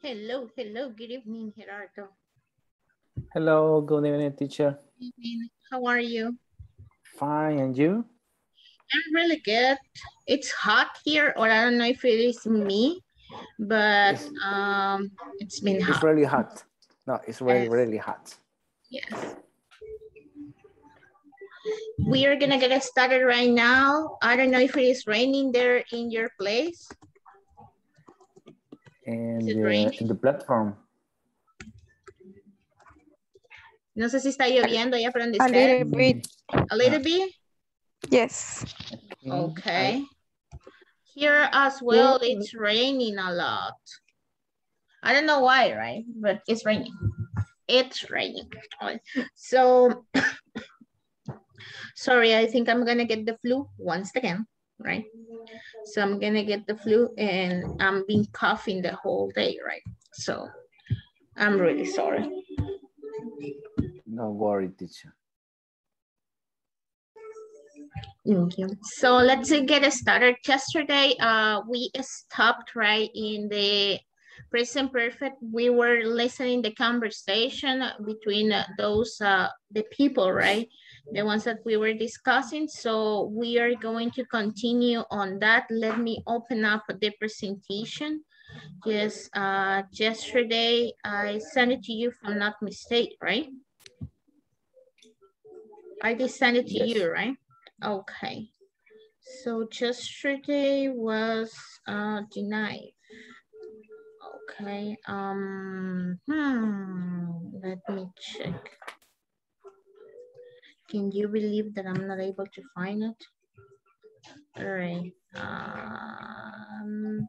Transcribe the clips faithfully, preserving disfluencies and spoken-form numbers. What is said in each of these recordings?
Hello, hello, good evening, Gerardo. Hello, good evening, teacher. Good evening. How are you? Fine, and you? I'm really good. It's hot here, or I don't know if it is me, but um, it's been hot. It's really hot. No, it's really, yes. really hot. Yes. We are gonna get started right now. I don't know if it is raining there in your place. And uh, in the platform. No sé si está lloviendo allá por donde está. A little bit. A little bit? Yes. Okay. Here as well, it's raining a lot. I don't know why, right? But it's raining. It's raining. So, sorry, I think I'm gonna get the flu once again, right? So I'm gonna get the flu and I'm been coughing the whole day, right? So I'm really sorry. No worry, teacher. Thank you. So let's get started. Yesterday, uh, we stopped right in the present perfect. We were listening the conversation between those, uh, the people, right? The ones that we were discussing. So we are going to continue on that. Let me open up the presentation. Yes, uh, yesterday I sent it to you, if I'm not mistaken, right? I did send it to yes. you, right? Okay. So yesterday was uh, denied. Okay. Um. Hmm. Let me check. Can you believe that I'm not able to find it? All right. Um,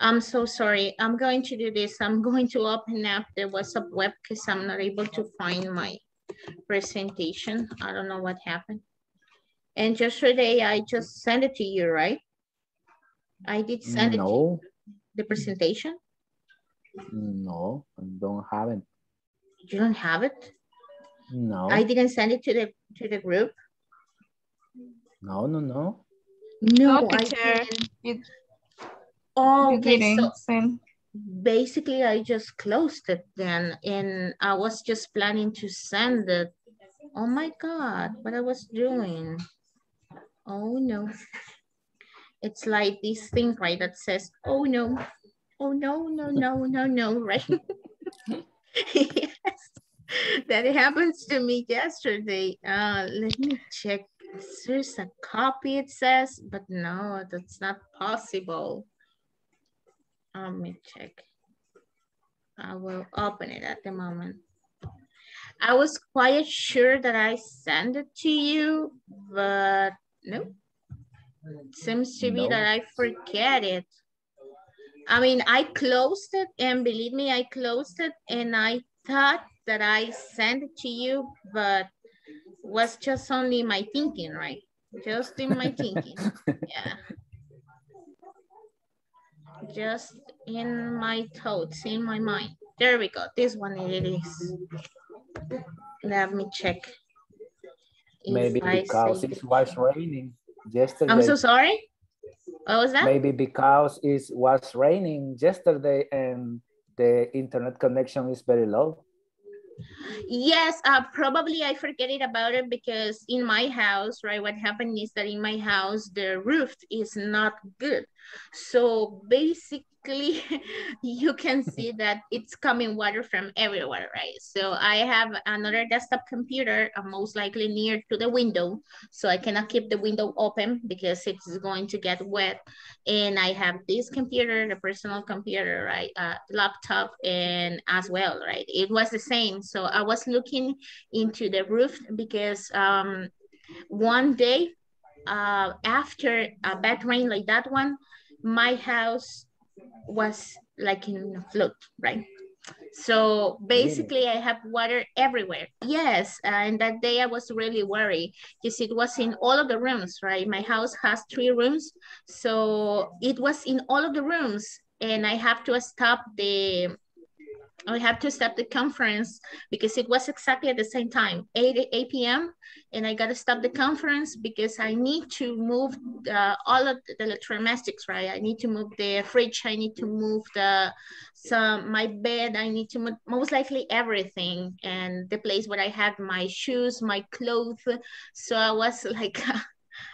I'm so sorry. I'm going to do this. I'm going to open up the WhatsApp web because I'm not able to find my presentation. I don't know what happened. And yesterday I just sent it to you, right? I did send no. it to you, the presentation? No, I don't have it. You don't have it? No. I didn't send it to the to the group. No, no, no. No, no I didn't. It, oh, okay, didn't. So basically I just closed it then and I was just planning to send it. Oh my God, what I was doing. Oh no. It's like this thing, right, that says, oh no, oh no, no, no, no, no, right? Yes. That happens to me yesterday. Uh, let me check. There's a copy, it says, but no, that's not possible. Let me check. I will open it at the moment. I was quite sure that I sent it to you, but no. It seems to be no. that I forget it. I mean, I closed it, and believe me, I closed it, and I thought that I sent it to you, but was just only my thinking, right? Just in my thinking, yeah. Just in my thoughts, in my mind. There we go, this one it is. Let me check. If Maybe I because it was raining yesterday. I'm so sorry? What was that? Maybe because it was raining yesterday and the internet connection is very low. Yes, uh, probably I forget it about it because in my house, right, what happened is that in my house, the roof is not good. So basically, you can see that it's coming water from everywhere, right? So I have another desktop computer, uh, most likely near to the window. So I cannot keep the window open because it's going to get wet. And I have this computer, the personal computer, right? Uh, laptop and as well, right? It was the same. So I was looking into the roof because um, one day, Uh, after a bad rain like that one, my house was like in a flood, right? So basically really? I have water everywhere. Yes, uh, and that day I was really worried because it was in all of the rooms, right? My house has three rooms. So it was in all of the rooms and I have to stop the we have to stop the conference because it was exactly at the same time, eight p m And I got to stop the conference because I need to move uh, all of the electrodomestics, right? I need to move the fridge. I need to move the some my bed. I need to move most likely everything. And the place where I had my shoes, my clothes. So I was like,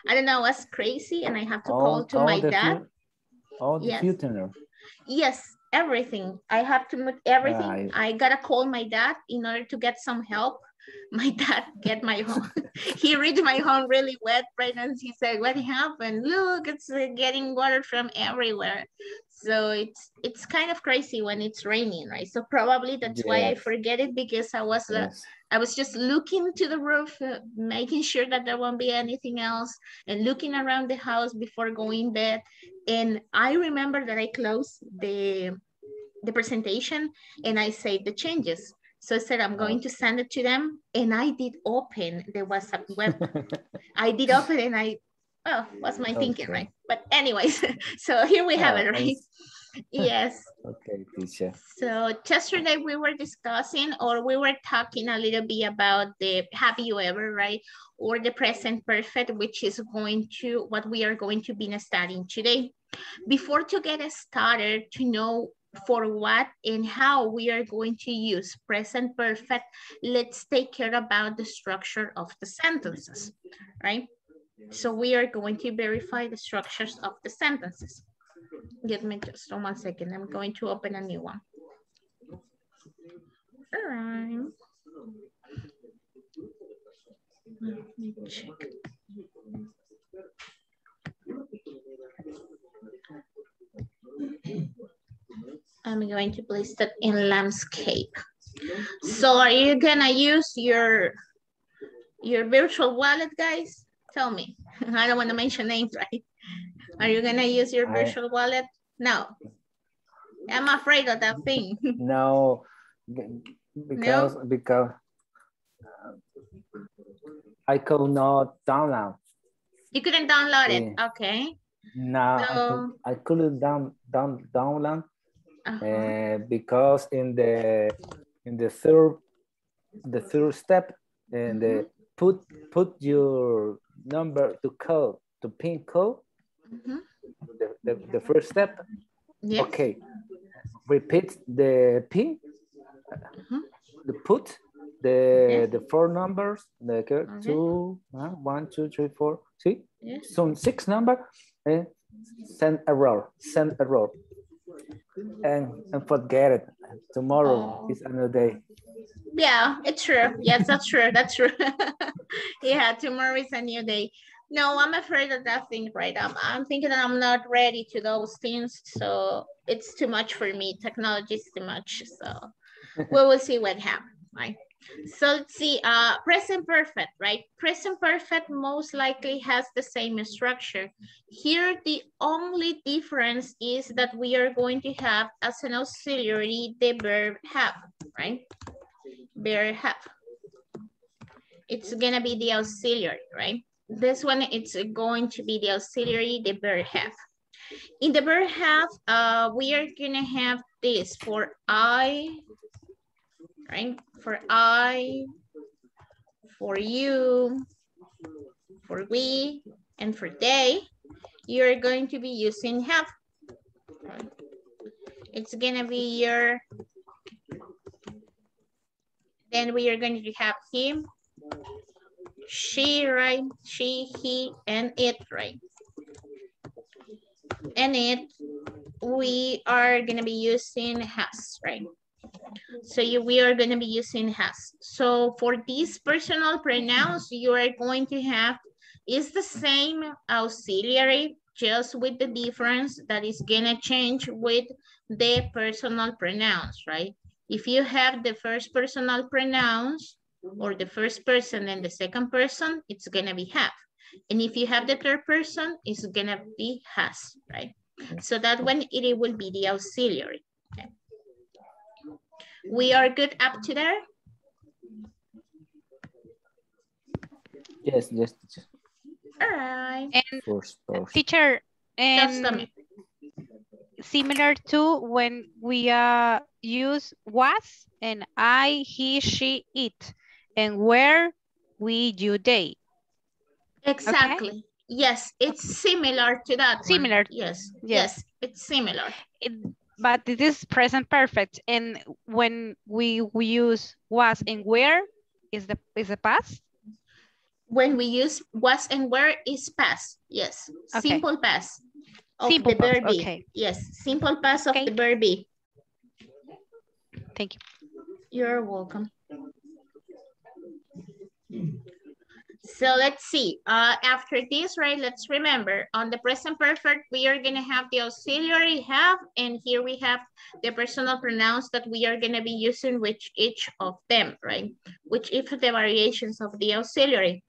I don't know, I was crazy. And I have to all, call to my dad. All the yes. future. Yes. Everything. I have to move everything. Right. I gotta call my dad in order to get some help. My dad get my home. He reached my home really wet, right? And he said, what happened? Look, it's uh, getting water from everywhere. So it's it's kind of crazy when it's raining, right? So probably that's yes. why I forget it, because I was uh, yes. I was just looking to the roof, uh, making sure that there won't be anything else, and looking around the house before going to bed. And I remember that I closed the the presentation and I saved the changes. So I said, I'm going to send it to them. And I did open the WhatsApp web. I did open and I, well, what's my okay. thinking, right? But anyways, so here we have oh, it, right? Yes. Okay, teacher. So yesterday we were discussing, or we were talking a little bit about the have you ever, right? Or the present perfect, which is going to, what we are going to be studying today. Before to get started, to know for what and how we are going to use present perfect, let's take care about the structure of the sentences, right? So we are going to verify the structures of the sentences. Give me just one second. I'm going to open a new one. All right. Let me check. I'm going to place that in landscape. So are you gonna use your, your virtual wallet, guys? Tell me. I don't want to mention names, right? Are you gonna use your virtual I, wallet? No. I'm afraid of that thing. No, because no? because uh, I could not download. You couldn't download it, yeah. Okay. No, so, I, could, I couldn't down, down, download. Uh-huh. uh, because in the in the third the third step, and mm-hmm. put put your number to code to pin code. Mm-hmm. the, the the first step. Yes. Okay. Repeat the pin. Mm-hmm. The put the yes. the four numbers. The okay. two, one, two, three, four, see. Yes. So six number. And send error. Send error. And, and forget it. Tomorrow oh. is another day. Yeah, it's true. Yes, that's true. That's true. Yeah, tomorrow is a new day. No, I'm afraid of that thing, right? I'm, I'm thinking that I'm not ready to those things. So it's too much for me. Technology is too much. So we will see what happens, right? So let's see, uh, present perfect, right? Present perfect most likely has the same structure. Here, the only difference is that we are going to have as an auxiliary the verb have, right? Verb have. It's gonna be the auxiliary, right? This one, it's going to be the auxiliary, the verb have. In the verb have, uh, we are gonna have this for I, right? For I, for you, for we, and for they, you're going to be using have. It's gonna be your, then we are going to have him, she, right? She, he, and it, right? And it, we are gonna be using has, right? So you, we are going to be using has. So for these personal pronouns, you are going to have is the same auxiliary, just with the difference that is going to change with the personal pronouns, right? If you have the first personal pronouns or the first person and the second person, it's going to be have. And if you have the third person, it's going to be has, right? So that one, it will be the auxiliary. Okay. We are good up to there? Yes, yes, teacher. All right. And first, first. Teacher, and similar to when we uh, use was and I, he, she, it, and where, we, you, they. Exactly. Okay? Yes, it's similar to that. Similar. One. Yes. yes, yes, it's similar. It, but it is present perfect. And when we, we use was and where, is the is the past? When we use was and where is past. Yes, okay. Simple past of simple the verb be. Okay. Yes, simple past okay. of the verb be. Thank you. You're welcome. So let's see, uh, after this, right, let's remember on the present perfect, we are gonna have the auxiliary have, and here we have the personal pronouns that we are gonna be using with each of them, right? Which is the variations of the auxiliary.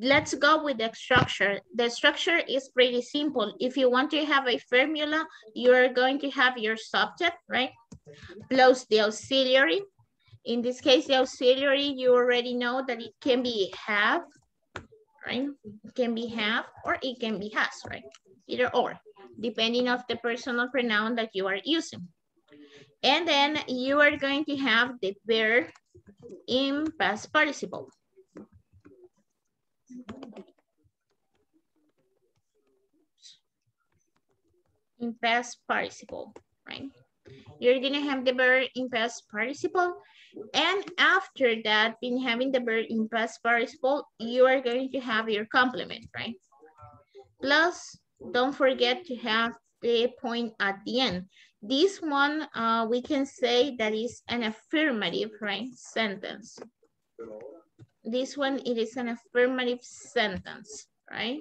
Let's go with the structure. The structure is pretty simple. If you want to have a formula, you're going to have your subject, right? Plus the auxiliary. In this case, the auxiliary, you already know that it can be have, right? It can be have or it can be has, right? Either or, depending on the personal pronoun that you are using. And then you are going to have the verb in past participle. In past participle, right? You're gonna have the verb in past participle, and after that, been having the verb in past participle, you are going to have your complement, right? Plus, don't forget to have the point at the end. This one, uh, we can say that is an affirmative, right, sentence. This one, it is an affirmative sentence, right?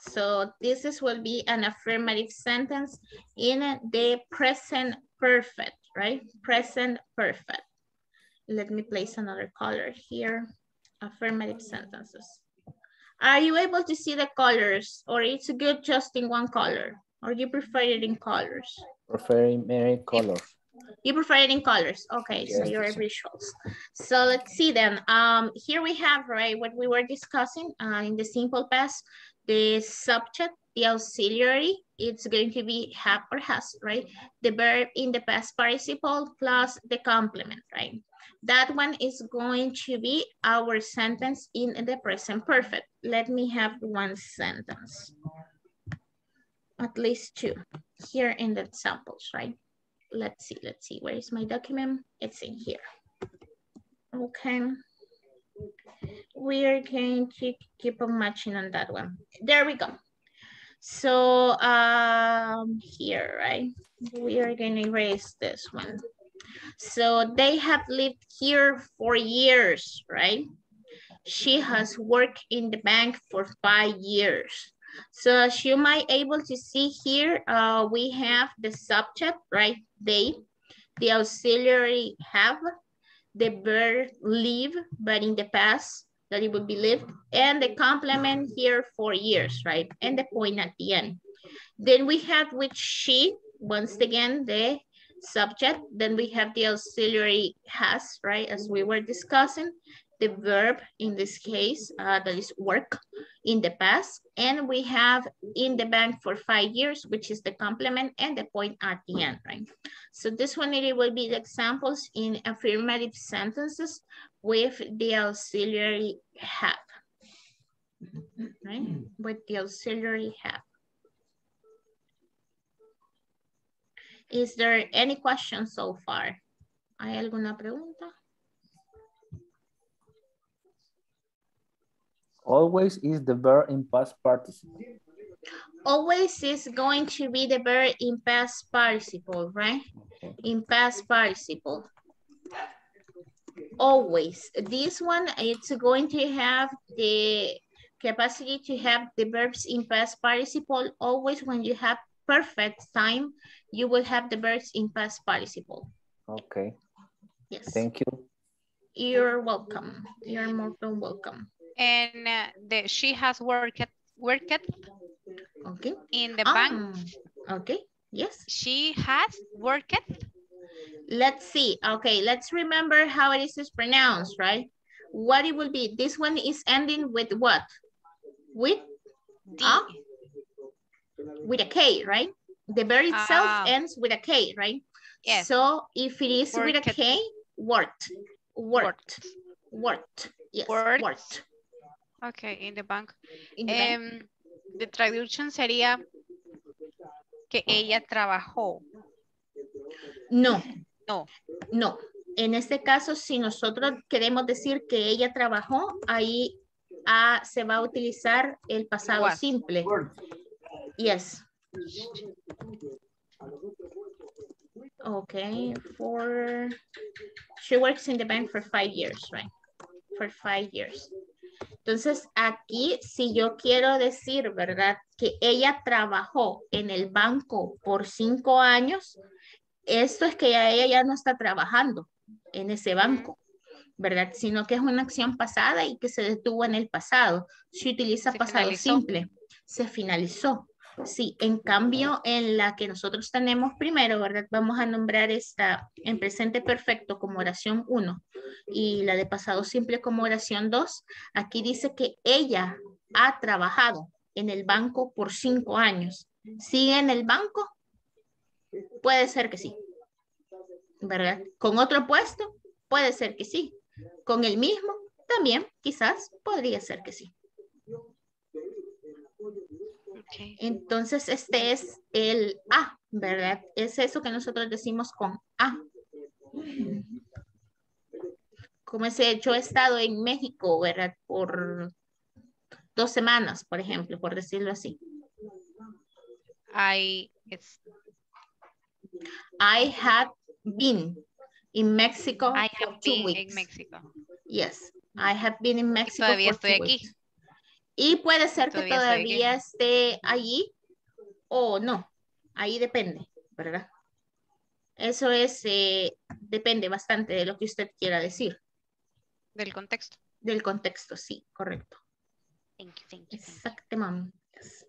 So this is will be an affirmative sentence in the present perfect, right? Present perfect. Let me place another color here. Affirmative sentences. Are you able to see the colors, or it's good just in one color, or you prefer it in colors? Prefer in color. You prefer it in colors. Okay, yes. So you're visuals. So let's see then. Um, here we have, right, what we were discussing uh, in the simple past. The subject, the auxiliary, it's going to be have or has, right? The verb in the past participle plus the complement, right? That one is going to be our sentence in the present perfect. Let me have one sentence, at least two, here in the examples, right? Let's see, let's see, where is my document? It's in here, okay. We are going to keep on matching on that one. There we go. So um, here, right? We are going to erase this one. So they have lived here for years, right? She has worked in the bank for five years. So as you might able to see here, uh, we have the subject, right? They, the auxiliary have, the verb live, but in the past, that it would be lived, and the complement here for years, right? And the point at the end. Then we have with she, once again, the subject. Then we have the auxiliary has, right? As we were discussing, the verb in this case, uh, that is work in the past. And we have in the bank for five years, which is the complement and the point at the end, right? So this one, it will be the examples in affirmative sentences with the auxiliary have, right? With the auxiliary have. Is there any question so far? ¿Hay alguna pregunta? Always is the verb in past participle. Always is going to be the verb in past participle, right? Okay. In past participle. Always. This one, it's going to have the capacity to have the verbs in past participle. Always when you have perfect time, you will have the verbs in past participle. Okay. Yes. Thank you. You're welcome. You're more than welcome. And uh, the, she has worked, worked okay. in the um, bank. Okay, yes. She has worked. Let's see. Okay, let's remember how it is pronounced, right? What it will be. This one is ending with what? With? D. Uh, with a K, right? The verb itself uh, ends with a K, right? Yes. So if it is work with a K, worked, worked, worked, yes, worked. worked. Okay, in the bank. In the, um, bank. The traduction sería que ella trabajó. No, no, no. En este caso, si nosotros queremos decir que ella trabajó, ahí ah, se va a utilizar el pasado was. simple. Yes. Okay, for, she works in the bank for five years, right? For five years. Entonces, aquí, si yo quiero decir, ¿verdad? Que ella trabajó en el banco por cinco años, esto es que ya ella ya no está trabajando en ese banco, ¿verdad? Sino que es una acción pasada y que se detuvo en el pasado. Se utiliza se pasado finalizó. simple, se finalizó. Sí, en cambio, en la que nosotros tenemos primero, ¿verdad? Vamos a nombrar esta en presente perfecto como oración uno y la de pasado simple como oración dos. Aquí dice que ella ha trabajado en el banco por cinco años. ¿Sigue en el banco? Puede ser que sí, ¿verdad? ¿Con otro puesto? Puede ser que sí. ¿Con el mismo? También, quizás, podría ser que sí. Entonces este es el A, ¿verdad? Es eso que nosotros decimos con A. Como es hecho, he estado en México, ¿verdad? Por dos semanas, por ejemplo, por decirlo así. I, it's... I have been in Mexico I have for two been weeks. In Mexico. Yes, I have been in Mexico todavía for estoy two aquí. Weeks. Y puede ser que todavía, todavía esté allí o no. Ahí depende, ¿verdad? Eso es, eh, depende bastante de lo que usted quiera decir. Del contexto. Del contexto, sí, correcto. Thank you, thank you. Exactamente. Yes.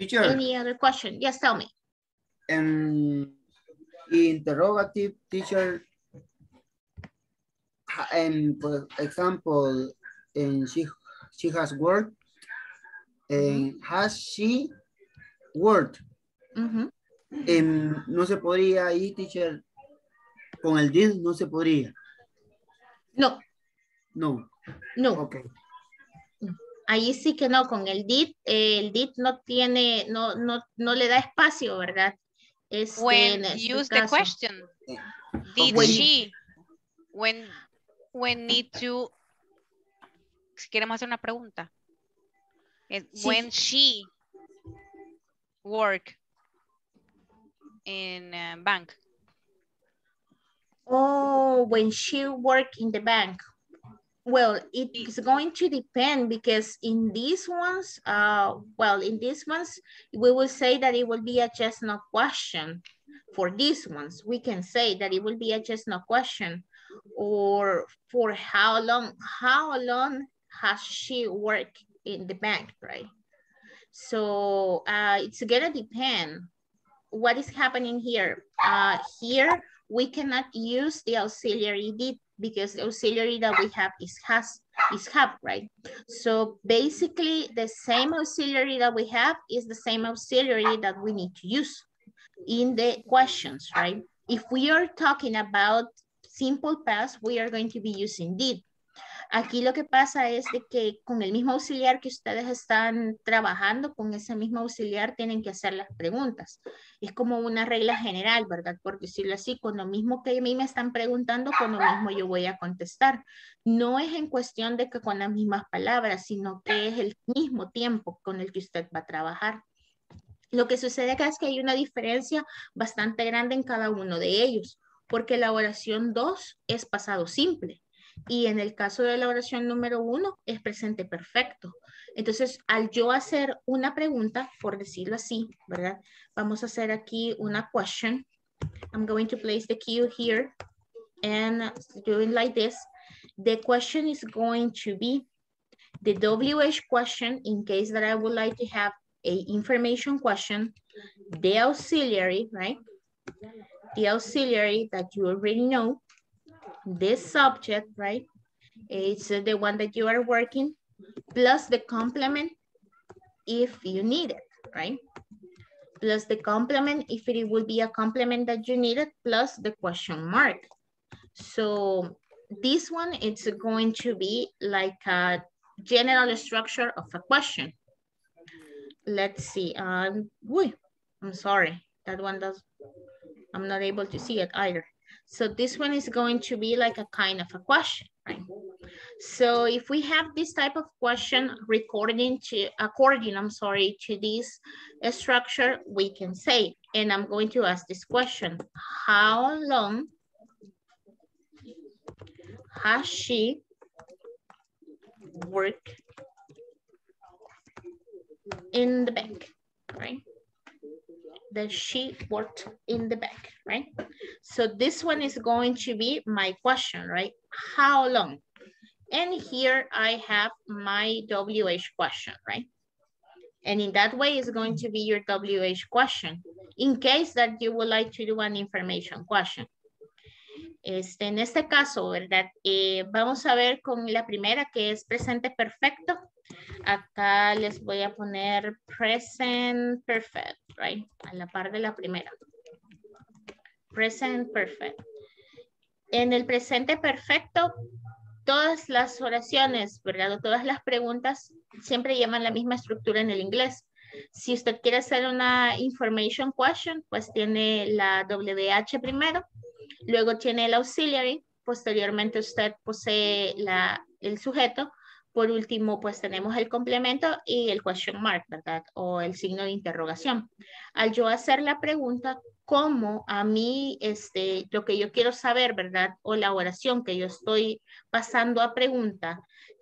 Teacher, any other question? Yes, tell me. Um, interrogative, teacher. Um, for example, um, she, she has worked. Eh, has she worked? Uh-huh. eh, no se podría ahí, teacher, con el did no se podría. No. No. No. Okay. Ahí sí que no, con el did, eh, el did no tiene, no, no, no le da espacio, ¿verdad? Este, when este use caso. the question, did when, she, when, when need to, si queremos hacer una pregunta. Sí. When she work in a bank. Oh, when she work in the bank. Well, it's going to depend because in these ones, uh, well, in these ones, we will say that it will be a yes no question. For these ones, we can say that it will be a yes no question. Or for how long, how long has she worked in the bank, right? So uh, it's gonna depend what is happening here. Uh, here, we cannot use the auxiliary did because the auxiliary that we have is has, is have, right? So basically the same auxiliary that we have is the same auxiliary that we need to use in the questions, right? If we are talking about simple past, we are going to be using did. Aquí lo que pasa es de que con el mismo auxiliar que ustedes están trabajando, con ese mismo auxiliar tienen que hacer las preguntas. Es como una regla general, ¿verdad? Por decirlo así, con lo mismo que a mí me están preguntando, con lo mismo yo voy a contestar. No es en cuestión de que con las mismas palabras, sino que es el mismo tiempo con el que usted va a trabajar. Lo que sucede acá es que hay una diferencia bastante grande en cada uno de ellos, porque la oración dos es pasado simple. Y en el caso de la oración número uno, es presente perfecto. Entonces, al yo hacer una pregunta, por decirlo así, ¿verdad? Vamos a hacer aquí una question. I'm going to place the cue here and doing like this. The question is going to be the W H question in case that I would like to have a information question, the auxiliary, right? The auxiliary that you already know. This subject, right? It's the one that you are working, plus the complement if you need it, right? plus the complement, if it would be a complement that you needed, plus the question mark. So this one, it's going to be like a general structure of a question. Let's see. Um, woo, I'm sorry. That one does, I'm not able to see it either. So this one is going to be like a kind of a question, right? So if we have this type of question recording to, according, I'm sorry, to this structure, we can say, and I'm going to ask this question, how long has she worked in the bank, right? That she worked in the bank, right? So this one is going to be my question, right? How long? And here I have my W H question, right? And in that way, it's going to be your W H question, in case that you would like to do an information question. Este, en este caso, ¿verdad? Eh, vamos a ver con la primera, que es presente perfecto. Acá les voy a poner present perfect, right? A la par de la primera. Present perfect. En el presente perfecto, todas las oraciones, ¿verdad? O todas las preguntas siempre llevan la misma estructura en el inglés. Si usted quiere hacer una information question, pues tiene la W H primero. Luego tiene el auxiliary, posteriormente usted posee la, el sujeto, por último pues tenemos el complemento y el question mark, ¿verdad? O el signo de interrogación. Al yo hacer la pregunta, ¿cómo a mí este, lo que yo quiero saber, ¿verdad? O la oración que yo estoy pasando a pregunta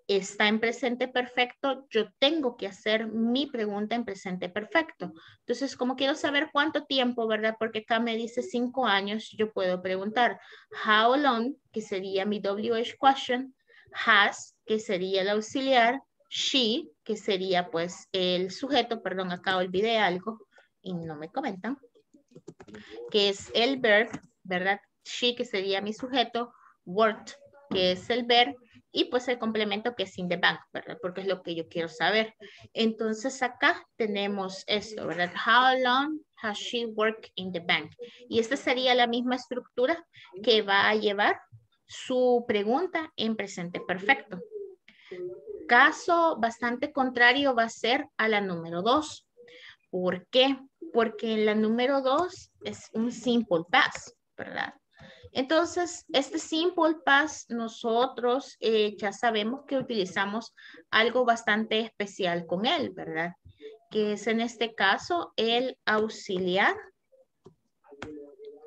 está en presente perfecto, yo tengo que hacer mi pregunta en presente perfecto. Entonces, como quiero saber cuánto tiempo, ¿verdad? Porque acá me dice cinco años, yo puedo preguntar how long, que sería mi W H question, has, que sería el auxiliar, she, que sería pues el sujeto, perdón, acá olvidé algo y no me comentan, que es el verb, ¿verdad? She, que sería mi sujeto, worked, que es el verb, y pues el complemento que es in the bank, ¿verdad? Porque es lo que yo quiero saber. Entonces acá tenemos esto, ¿verdad? How long has she worked in the bank? Y esta sería la misma estructura que va a llevar su pregunta en presente perfecto. Caso bastante contrario va a ser a la número dos. ¿Por qué? Porque en la número dos es un simple past, ¿verdad? Entonces, este simple past nosotros eh, ya sabemos que utilizamos algo bastante especial con él, ¿verdad? Que es en este caso el auxiliar,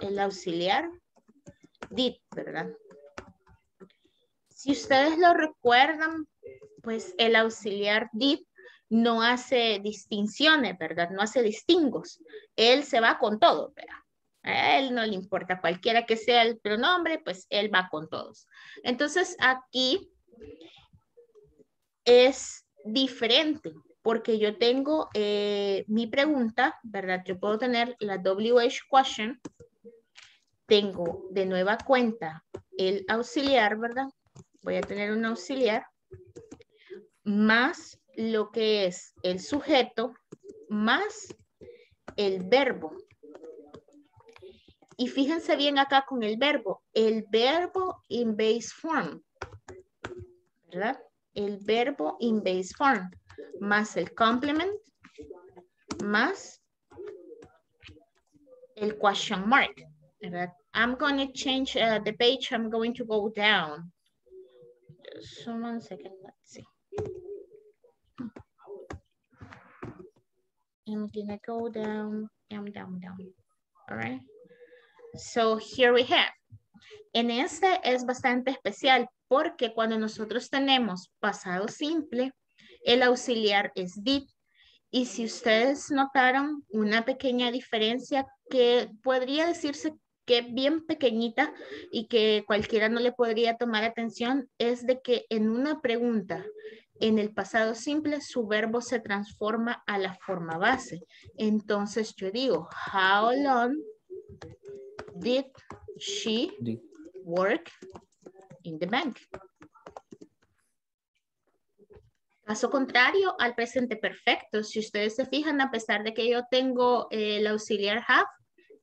el auxiliar did, ¿verdad? Si ustedes lo recuerdan, pues el auxiliar did no hace distinciones, ¿verdad? No hace distingos. Él se va con todo, ¿verdad? A él no le importa cualquiera que sea el pronombre, pues él va con todos. Entonces aquí es diferente porque yo tengo eh, mi pregunta, ¿verdad? Yo puedo tener la W H question, tengo de nueva cuenta el auxiliar, ¿verdad? Voy a tener un auxiliar más lo que es el sujeto más el verbo. Y fíjense bien acá con el verbo, el verbo in base form, ¿verdad? El verbo in base form, más el complement, más el question mark, ¿verdad? I'm going to change uh, the page, I'm going to go down. Just one second, let's see. I'm gonna go down, down, down, down, all right? So here we have. En este es bastante especial porque cuando nosotros tenemos pasado simple, el auxiliar es did. Y si ustedes notaron una pequeña diferencia que podría decirse que bien pequeñita y que cualquiera no le podría tomar atención, es de que en una pregunta, en el pasado simple, su verbo se transforma a la forma base. Entonces yo digo, how long did she did. work in the bank? Caso contrario al presente perfecto, si ustedes se fijan, a pesar de que yo tengo eh, el auxiliar have,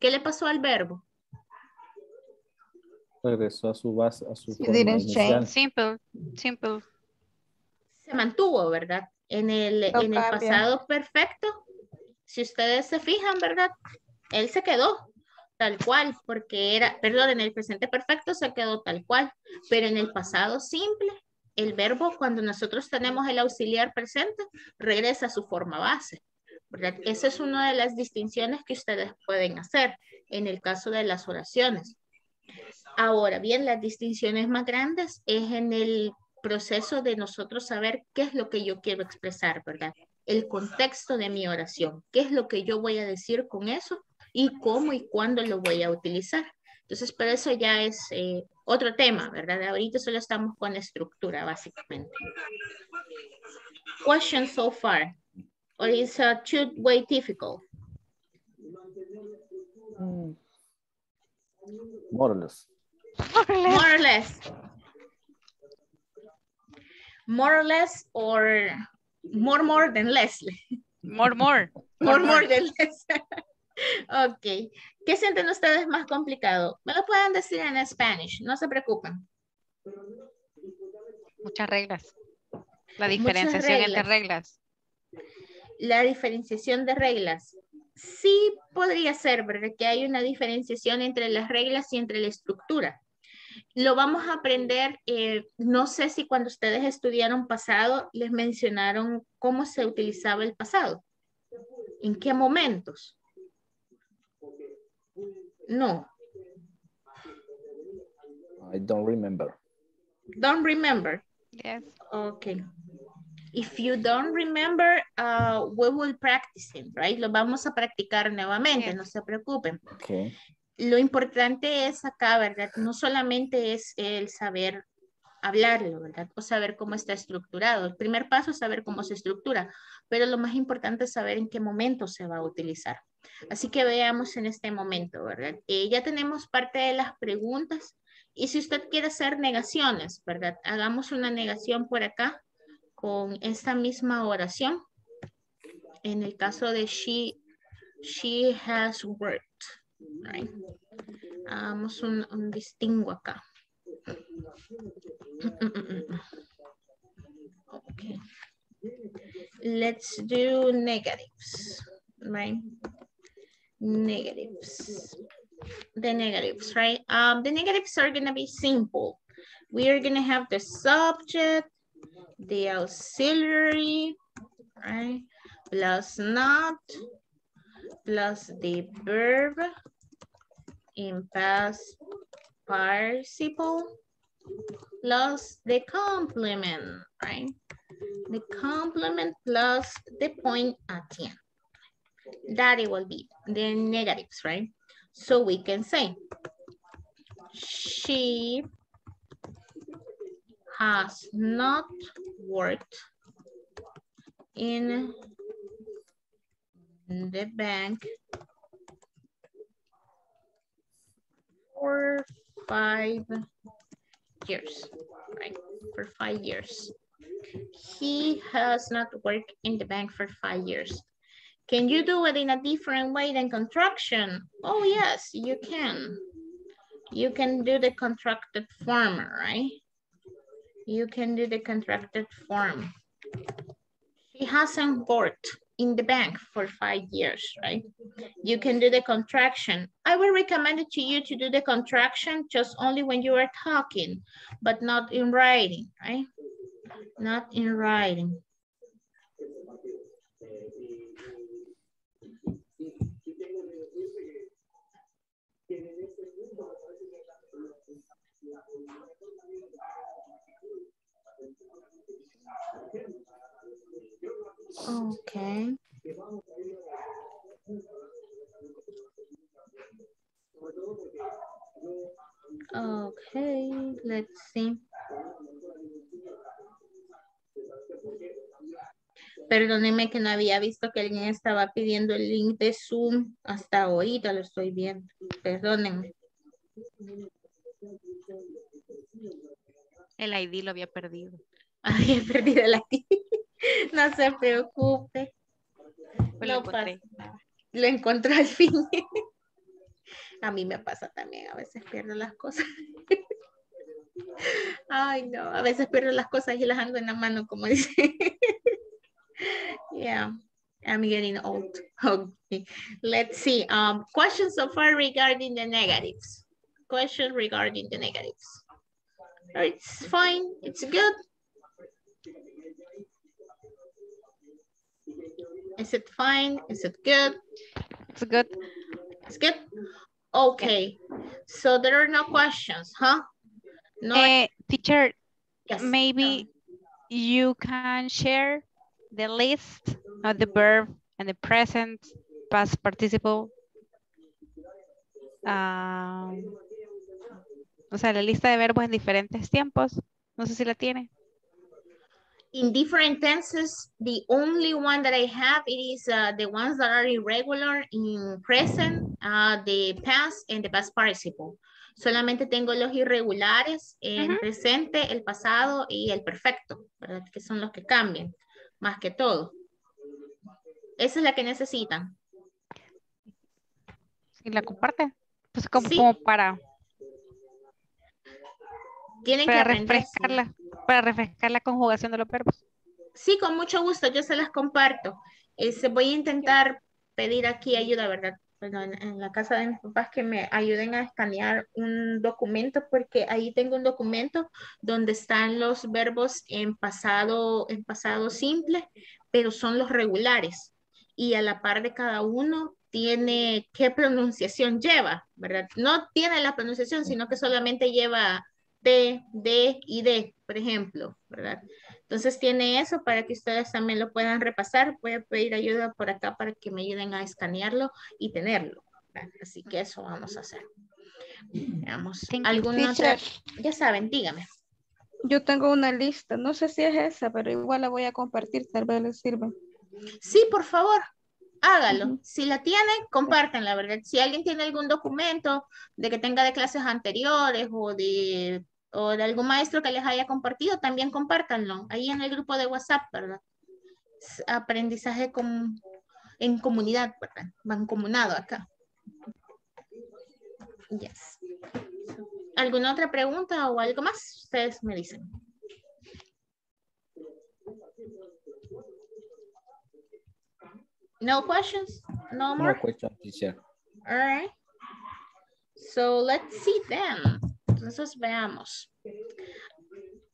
¿qué le pasó al verbo? Regresó a su base, a su forma inicial. Simple, simple. Se mantuvo, ¿verdad? En el, no en el pasado perfecto, si ustedes se fijan, ¿verdad? Él se quedó tal cual, porque era, perdón, en el presente perfecto se quedó tal cual, pero en el pasado simple, el verbo, cuando nosotros tenemos el auxiliar presente, regresa a su forma base, ¿verdad? Esa es una de las distinciones que ustedes pueden hacer en el caso de las oraciones. Ahora bien, las distinciones más grandes es en el proceso de nosotros saber qué es lo que yo quiero expresar, ¿verdad? El contexto de mi oración, qué es lo que yo voy a decir con eso y cómo y cuándo lo voy a utilizar. Entonces, pero eso ya es eh, otro tema, ¿verdad? Ahorita solo estamos con la estructura, básicamente. Question so far, or is a two way difficult? Mm. More or less. More or less. More or less. More or less, or more more than less. More more. More more than less. Ok. ¿Qué sienten ustedes más complicado? Me lo pueden decir en Spanish, no se preocupen. Muchas reglas. La diferenciación reglas. entre reglas. La diferenciación de reglas. Sí podría ser, ¿verdad? Que hay una diferenciación entre las reglas y entre la estructura. Lo vamos a aprender, eh, no sé si cuando ustedes estudiaron pasado les mencionaron cómo se utilizaba el pasado. ¿En qué momentos? No. I don't remember. Don't remember. Yes. Okay. If you don't remember, uh, we will practice it, right? Lo vamos a practicar nuevamente, yes. No se preocupen. Okay. Lo importante es acá, ¿verdad? No solamente es el saber hablarlo, ¿verdad? O saber cómo está estructurado. El primer paso es saber cómo se estructura, pero lo más importante es saber en qué momento se va a utilizar. Así que veamos en este momento, ¿verdad? Eh, ya tenemos parte de las preguntas y si usted quiere hacer negaciones, ¿verdad? Hagamos una negación por acá con esta misma oración. En el caso de she, she has worked. Right. Hagamos un, un distingo acá. Okay. Let's do negatives. Right. Negatives. The negatives, right? Um, the negatives are going to be simple. We are going to have the subject, the auxiliary, right? Plus not, plus the verb in past participle, plus the complement, right? The complement plus the point at the end. That it will be the negatives, right? So we can say, she has not worked in the bank for five years, right? For five years. He has not worked in the bank for five years. Can you do it in a different way than contraction? Oh, yes, you can. You can do the contracted form, right? You can do the contracted form. She hasn't worked in the bank for five years, right? You can do the contraction. I will recommend it to you to do the contraction just only when you are talking, but not in writing, right? Not in writing. Okay. Okay, let's see. Perdónenme que no había visto que alguien estaba pidiendo el link de Zoom. Hasta ahorita lo estoy viendo. Perdónenme. El I D lo había perdido. Había perdido el I D. No se preocupe. Lo, encontré. Lo encontré al fin. A mí me pasa también. A veces pierdo las cosas. Ay, no. A veces pierdo las cosas y las ando en la mano, como dice. Yeah. I'm getting old. Okay. Let's see. Um, questions so far regarding the negatives. Questions regarding the negatives. It's fine. It's good. Is it fine? Is it good? It's good. It's good? Okay. So there are no questions, huh? No. Uh, teacher, yes. Maybe no. You can share the list of the verb and the present, past participle. Um, o sea, la lista de verbos en diferentes tiempos. No sé si la tiene. In different tenses, the only one that I have, it is uh, the ones that are irregular in present, uh, the past, and the past participle. Solamente tengo los irregulares, el uh-huh. presente, el pasado y el perfecto, ¿verdad? Que son los que cambian. Más que todo. Esa es la que necesitan. ¿Y la comparte? Pues como, sí. Como para... Tienen para que refrescarla, para refrescar la conjugación de los verbos. Sí, con mucho gusto. Yo se las comparto. Eh, voy a intentar pedir aquí ayuda, ¿verdad? Bueno, en, en la casa de mis papás que me ayuden a escanear un documento, porque ahí tengo un documento donde están los verbos en pasado, en pasado simple, pero son los regulares. Y a la par de cada uno tiene qué pronunciación lleva, ¿verdad? No tiene la pronunciación, sino que solamente lleva... D, D y D, por ejemplo, ¿verdad? Entonces tiene eso para que ustedes también lo puedan repasar. Voy a pedir ayuda por acá para que me ayuden a escanearlo y tenerlo, ¿verdad? Así que eso vamos a hacer. Veamos. ¿Alguna otra? Ya saben, dígame. Yo tengo una lista, no sé si es esa, pero igual la voy a compartir, tal vez les sirva. Sí, por favor. Hágalo. Uh-huh. Si la tienen, compártanla, ¿verdad? Si alguien tiene algún documento de que tenga de clases anteriores o de, o de algún maestro que les haya compartido, también compártanlo. Ahí en el grupo de WhatsApp, ¿verdad? Es aprendizaje con, en comunidad, ¿verdad? Mancomunado acá. Yes. ¿Alguna otra pregunta o algo más? Ustedes me dicen. No questions? No more? No questions, teacher. All right. So, let's see then. Entonces, veamos.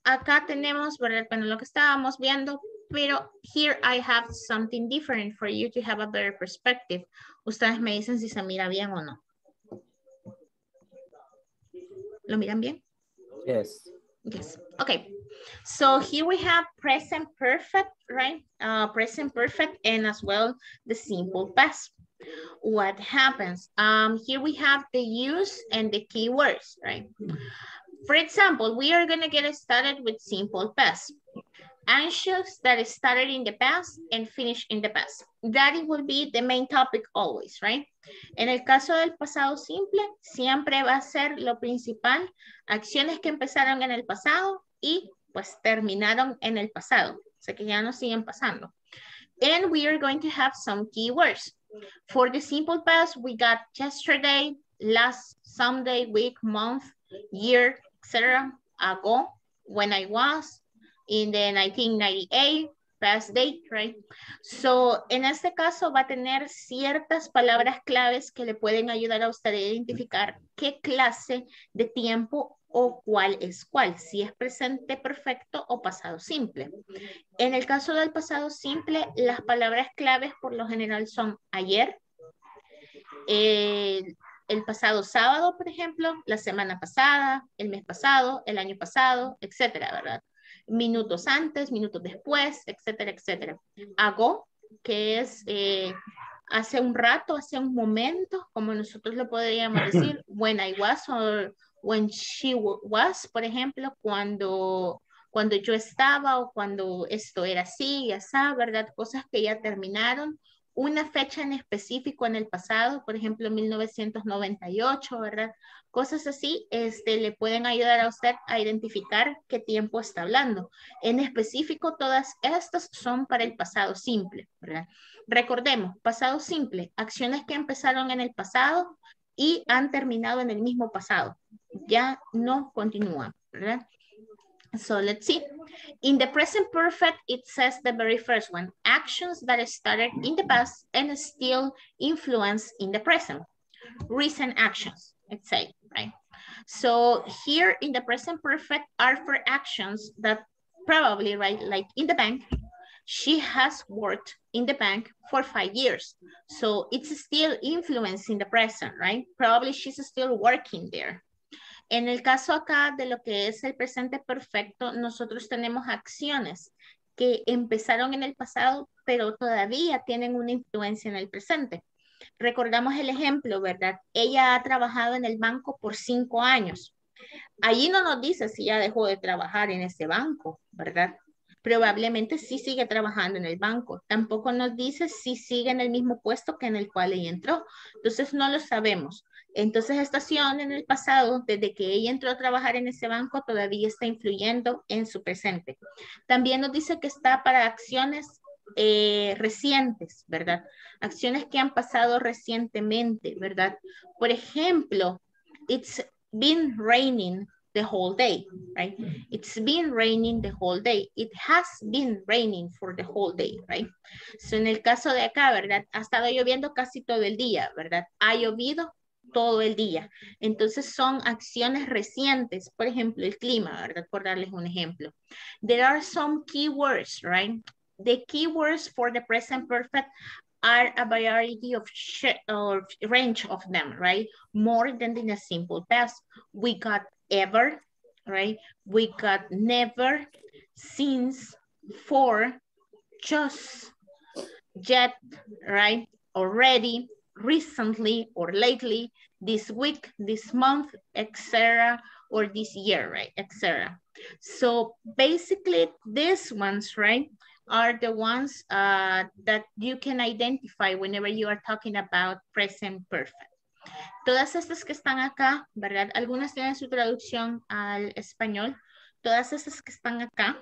Acá tenemos, ¿verdad? Bueno, lo que estábamos viendo, pero here I have something different for you to have a better perspective. Ustedes me dicen si se mira bien o no. ¿Lo miran bien? Yes. Yes. Okay. So here we have present perfect, right? Uh, present perfect and as well the simple past. What happens? Um, here we have the use and the keywords, right? For example, we are going to get started with simple past. Anxious that started in the past and finished in the past. That it will be the main topic always, right? En el caso del pasado simple, siempre va a ser lo principal, acciones que empezaron en el pasado y pues terminaron en el pasado. O sea que ya no siguen pasando. And we are going to have some keywords. For the simple past, we got yesterday, last, Sunday, week, month, year, et cetera. Ago, when I was, in the nineteen ninety-eight, past date, right? So, en este caso va a tener ciertas palabras claves que le pueden ayudar a usted a identificar qué clase de tiempo o cuál es cuál, si es presente perfecto o pasado simple. En el caso del pasado simple, las palabras claves por lo general son ayer, eh, el pasado sábado, por ejemplo, la semana pasada, el mes pasado, el año pasado, etcétera, ¿verdad? Minutos antes, minutos después, etcétera, etcétera. Ago, que es eh, hace un rato, hace un momento, como nosotros lo podríamos decir, when I was or when she was, por ejemplo, cuando, cuando yo estaba o cuando esto era así, ya sabes, ¿verdad? Cosas que ya terminaron una fecha en específico en el pasado, por ejemplo, mil novecientos noventa y ocho, ¿verdad? Cosas así este, le pueden ayudar a usted a identificar qué tiempo está hablando. En específico, todas estas son para el pasado simple, ¿verdad? Recordemos, pasado simple, acciones que empezaron en el pasado y han terminado en el mismo pasado. Ya no continúan, ¿verdad? So let's see. In the present perfect, it says the very first one, actions that started in the past and still influence in the present. Recent actions, let's say, right? So here in the present perfect are for actions that probably, right, like in the bank, she has worked in the bank for five years. So it's still influencing the present, right? Probably she's still working there. En el caso acá de lo que es el presente perfecto, nosotros tenemos acciones que empezaron en el pasado, pero todavía tienen una influencia en el presente. Recordamos el ejemplo, ¿verdad? Ella ha trabajado en el banco por cinco años. Allí no nos dice si ya dejó de trabajar en ese banco, ¿verdad? Probablemente sí sigue trabajando en el banco. Tampoco nos dice si sigue en el mismo puesto que en el cual ella entró. Entonces no lo sabemos. Entonces esta acción en el pasado, desde que ella entró a trabajar en ese banco, todavía está influyendo en su presente. También nos dice que está para acciones eh, recientes, ¿verdad? Acciones que han pasado recientemente, ¿verdad? Por ejemplo, it's been raining the whole day, right? It's been raining the whole day. It has been raining for the whole day, right? So en el caso de acá, ¿verdad? Ha estado lloviendo casi todo el día, ¿verdad? Ha llovido todo el día. Entonces son acciones recientes, por ejemplo, el clima, ¿verdad? Por darles un ejemplo. There are some keywords, right? The keywords for the present perfect are a variety of, of range of them, right? More than in a simple past. We got ever, right? We got never, since, for, just, yet, right? Already, recently or lately, this week, this month, et cetera, or this year, right, et cetera. So basically, these ones, right, are the ones uh, that you can identify whenever you are talking about present perfect. Todas estas que están acá, ¿verdad? Algunas tienen su traducción al español. Todas estas que están acá,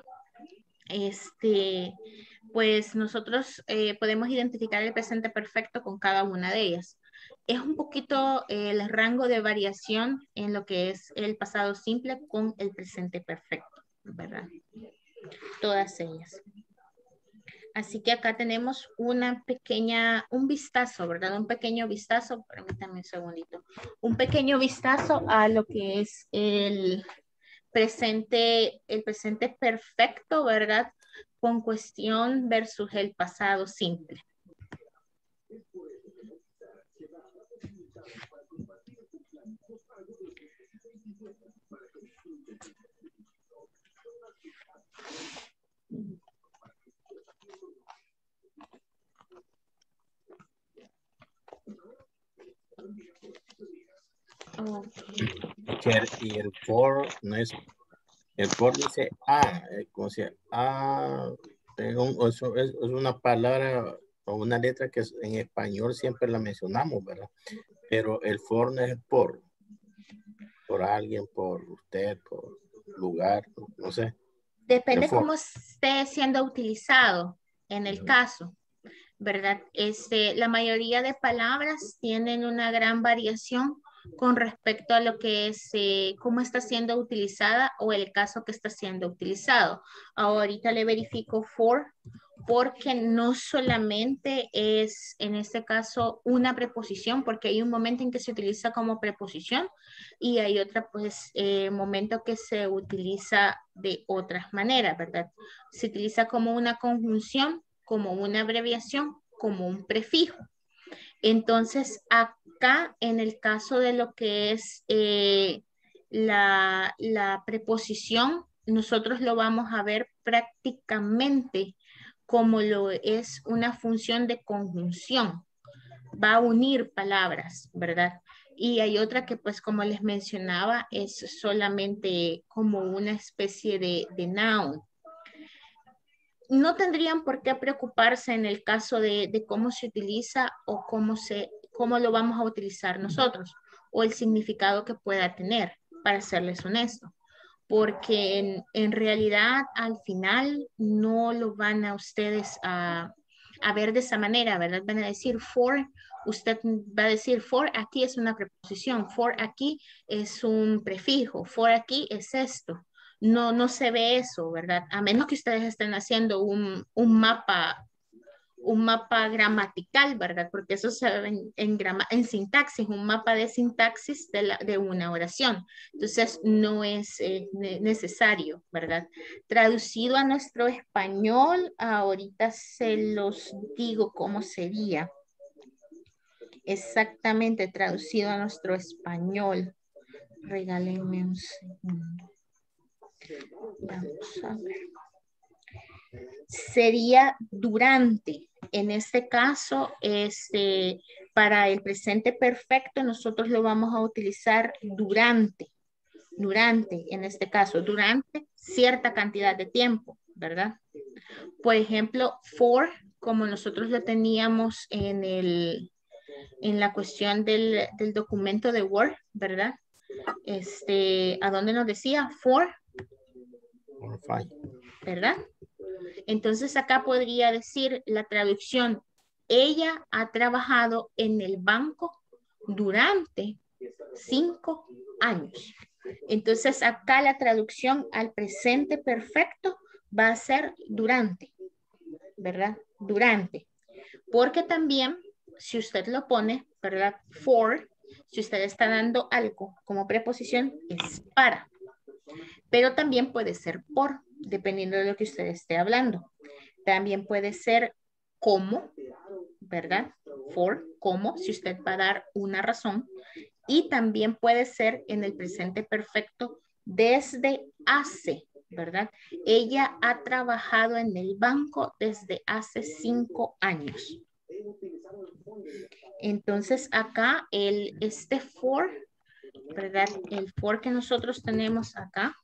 este, pues nosotros eh, podemos identificar el presente perfecto con cada una de ellas. Es un poquito el rango de variación en lo que es el pasado simple con el presente perfecto, ¿verdad? Todas ellas. Así que acá tenemos una pequeña, un vistazo, ¿verdad? Un pequeño vistazo, permítame un segundito. Un pequeño vistazo a lo que es el presente, el presente perfecto, ¿verdad? Con cuestión versus el pasado simple. Oh. Y el for no es, el for dice ah, como si ah, es, un, es, es una palabra o una letra que en español siempre la mencionamos, ¿verdad? Pero el for no es por, por alguien, por usted, por lugar, no sé. Depende cómo esté siendo utilizado en el caso, ¿verdad? Este, la mayoría de palabras tienen una gran variación con respecto a lo que es, eh, cómo está siendo utilizada o el caso que está siendo utilizado. Ahorita le verifico for, porque no solamente es, en este caso, una preposición, porque hay un momento en que se utiliza como preposición y hay otro, pues, eh, momento que se utiliza de otras maneras, ¿verdad? Se utiliza como una conjunción, como una abreviación, como un prefijo. Entonces, acá, en el caso de lo que es eh, la, la preposición, nosotros lo vamos a ver prácticamente como lo es una función de conjunción. Va a unir palabras, ¿verdad? Y hay otra que, pues, como les mencionaba, es solamente como una especie de, de noun. no tendrían por qué preocuparse en el caso de, de cómo se utiliza o cómo, se, cómo lo vamos a utilizar nosotros o el significado que pueda tener, para serles honesto. Porque en, en realidad al final no lo van a ustedes a, a ver de esa manera, ¿verdad? Van a decir for, usted va a decir for aquí es una preposición, for aquí es un prefijo, for aquí es esto. No, no se ve eso, ¿verdad? A menos que ustedes estén haciendo un, un mapa, un mapa gramatical, ¿verdad? Porque eso se ve en, en, grama, en sintaxis, un mapa de sintaxis de, la, de una oración. Entonces, no es eh, necesario, ¿verdad? Traducido a nuestro español, ahorita se los digo cómo sería. Exactamente, traducido a nuestro español. Regálenme un segundo. Vamos a ver. Sería durante. En este caso, este, para el presente perfecto, nosotros lo vamos a utilizar durante. Durante, en este caso, durante cierta cantidad de tiempo, ¿verdad? Por ejemplo, for, como nosotros lo teníamos en, el, en la cuestión del, del documento de Word, ¿verdad? Este, ¿a dónde nos decía? For. ¿Verdad? Entonces acá podría decir la traducción, ella ha trabajado en el banco durante cinco años. Entonces acá la traducción al presente perfecto va a ser durante, ¿verdad? Durante. Porque también, si usted lo pone, ¿verdad? For, si usted está dando algo como preposición, es para. Pero también puede ser por, dependiendo de lo que usted esté hablando. También puede ser como, ¿verdad? For, como, si usted va a dar una razón. Y también puede ser en el presente perfecto desde hace, ¿verdad? Ella ha trabajado en el banco desde hace cinco años. Entonces acá el, este for, ¿verdad? El for que nosotros tenemos acá,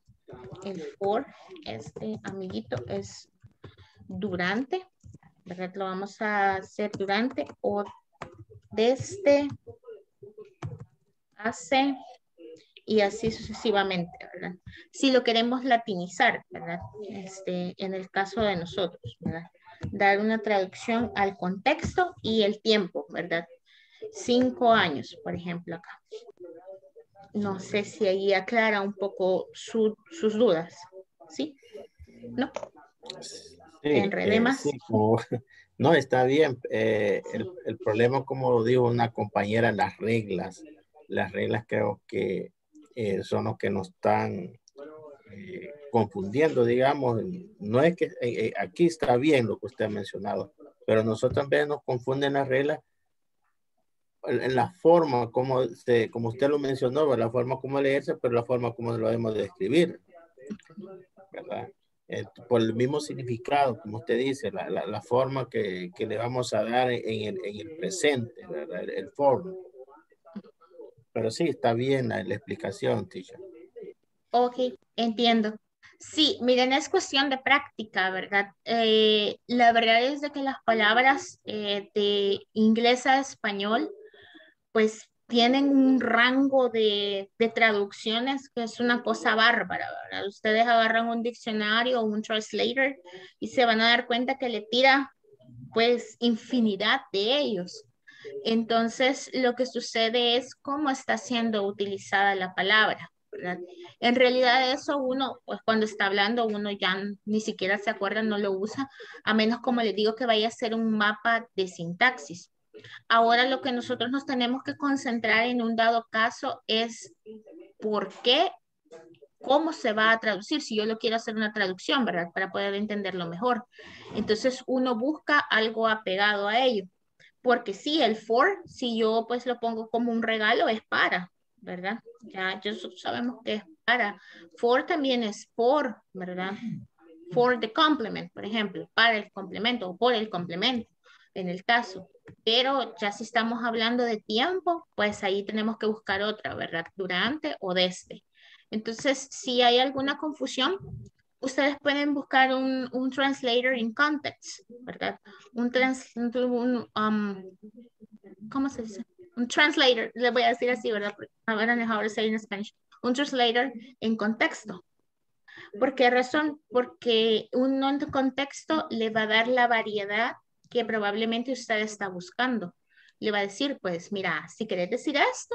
el for, este amiguito es durante, ¿verdad? Lo vamos a hacer durante o desde, hace y así sucesivamente, ¿verdad? Si lo queremos latinizar, ¿verdad? Este, en el caso de nosotros, ¿verdad? Dar una traducción al contexto y el tiempo, ¿verdad? Cinco años, por ejemplo, acá. No sé si ahí aclara un poco su, sus dudas, ¿sí? ¿No? Sí, ¿enredé más? Sí, como, no, está bien. Eh, sí. el, el problema, como dijo una compañera, las reglas. Las reglas creo que eh, son los que nos están eh, confundiendo, digamos. No es que eh, aquí está bien lo que usted ha mencionado, pero nosotros también nos confunden las reglas en la forma como, se, como usted lo mencionó, la forma como leerse, pero la forma como lo hemos de escribir, ¿verdad? Eh, por el mismo significado, como usted dice, la, la, la forma que, que le vamos a dar en el, en el presente, ¿verdad? El, el forma. Pero sí, está bien la, la explicación, teacher. Ok, entiendo. Sí, miren, es cuestión de práctica, ¿verdad? Eh, la verdad es de que las palabras eh, de inglés a español pues tienen un rango de, de traducciones que es una cosa bárbara, ¿verdad? Ustedes agarran un diccionario o un translator y se van a dar cuenta que le tira pues infinidad de ellos. Entonces lo que sucede es cómo está siendo utilizada la palabra, ¿verdad? En realidad eso uno, pues cuando está hablando uno ya ni siquiera se acuerda, no lo usa, a menos como les digo que vaya a ser un mapa de sintaxis. Ahora lo que nosotros nos tenemos que concentrar en un dado caso es por qué, cómo se va a traducir, si yo lo quiero hacer una traducción, ¿verdad? Para poder entenderlo mejor. Entonces uno busca algo apegado a ello, porque sí, el for, si yo pues lo pongo como un regalo, es para, ¿verdad? Ya sabemos que es para. For también es por, ¿verdad? For the complement, por ejemplo, para el complemento o por el complemento, en el caso. Pero ya si estamos hablando de tiempo, pues ahí tenemos que buscar otra, ¿verdad? Durante o desde. Entonces, si hay alguna confusión, ustedes pueden buscar un, un translator in context, ¿verdad? Un, trans, un um, ¿cómo se dice? Un translator, le voy a decir así, ¿verdad? I don't know how to say in Spanish. Un translator en contexto. ¿Por qué razón? Porque un no en contexto le va a dar la variedad que probablemente usted está buscando. Le va a decir, pues, mira, si querés decir esto,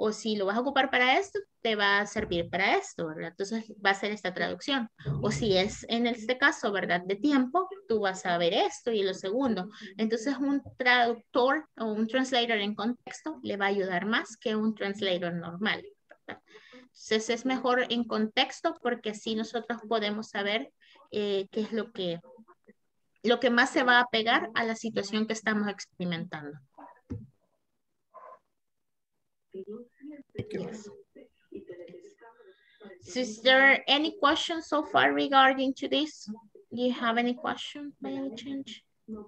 o si lo vas a ocupar para esto, te va a servir para esto, ¿verdad? Entonces va a ser esta traducción. O si es en este caso, ¿verdad? De tiempo, tú vas a ver esto y lo segundo. Entonces un traductor o un translator en contexto le va a ayudar más que un translator normal, ¿verdad? Entonces es mejor en contexto porque así nosotros podemos saber eh, qué es lo que, lo que más se va a pegar a la situación que estamos experimentando. Yes. So is there any questions so far regarding to this? Do you have any questions by any chance? No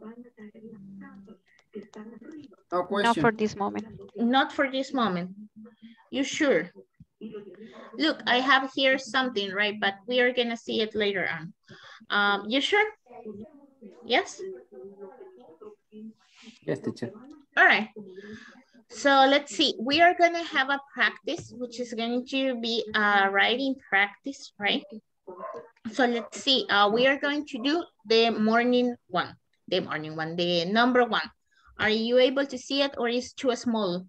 question. Not for this moment. Not for this moment. You sure? Look, I have here something, right? But we are gonna see it later on. Um, you sure? Yes? Yes, teacher. All right. So let's see, we are gonna have a practice, which is going to be a writing practice, right? So let's see, uh, we are going to do the morning one, the morning one, the number one. Are you able to see it or is too small,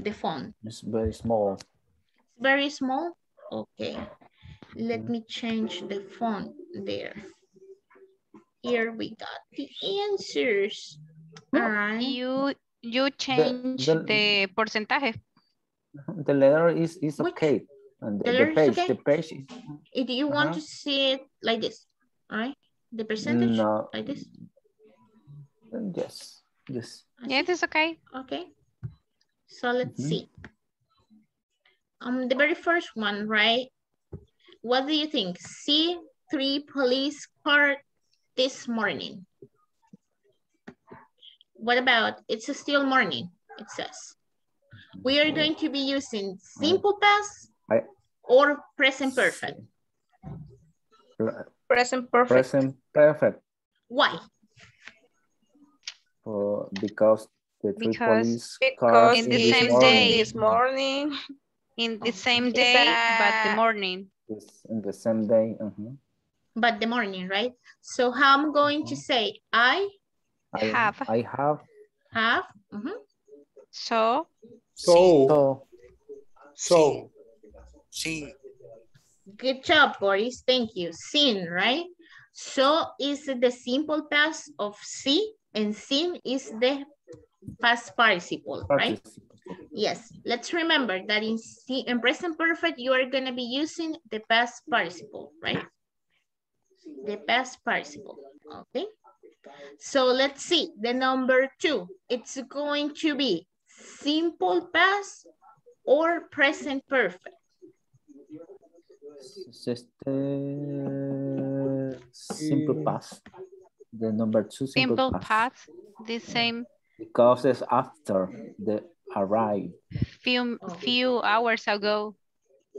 the font? It's very small. It's very small? Okay, let me change the font there. Here we got the answers, all right. You You change the, the, the porcentaje. The letter is, is okay. And the, the, the page, okay. the page. Is, if you want uh -huh. to see it like this, all right? The percentage no. like this? Yes, yes. Yeah, it is okay. Okay. So let's mm -hmm. see. Um, the very first one, right? What do you think? See three police cars this morning. What about, it's still morning, it says. We are going to be using simple past I, or present perfect. Present perfect. Present perfect. Why? Uh, because the three because, police cars in the in same day is morning. In the same day, that, but the morning. In the same day. Uh-huh. But the morning, right? So how I'm going to say, I... I have. I have. Have. Mm-hmm. So. So. So. Seen. Good job, Boris. Thank you. Seen, right? So is the simple past of see, and seen is the past participle, right? Participle. Yes. Let's remember that in, see, in present perfect, you are going to be using the past participle, right? The past participle. Okay. So let's see the number two. It's going to be simple past or present perfect. Just, uh, simple past. The number two. Simple, simple past. past. The same. Because it's after the arrive. Few few hours ago.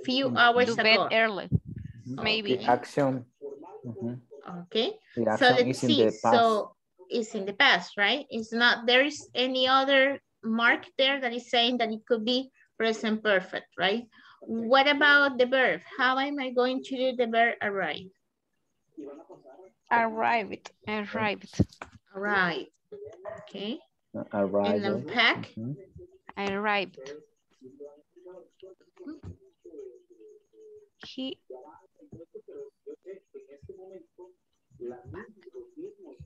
Few hours ago. Bed early. Mm-hmm. Maybe. The action. Mm-hmm. Okay, so let's see, so it's in the past, right? It's not, there is any other mark there that is saying that it could be present perfect, right? What about the verb? How am I going to do the verb arrive? Arrived, arrived. Arrived, okay. Arrived. And unpack. Mm-hmm. Arrived. He...